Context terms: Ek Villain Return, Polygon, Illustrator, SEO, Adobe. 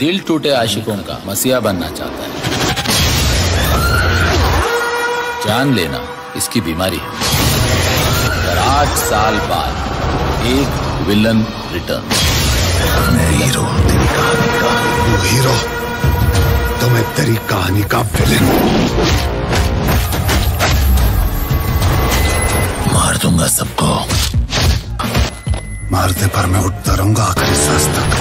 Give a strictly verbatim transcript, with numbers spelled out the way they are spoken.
दिल टूटे आशिकों का मसीहा बनना चाहता है। जान लेना इसकी बीमारी है। आठ साल बाद एक विलन रिटर्न। मैं हीरो, तेरी कहानी का हीरो, तो मैं तेरी कहानी का विलन। मार दूंगा सबको, मारने पर मैं उठता रहूंगा आखिरी सांस तक।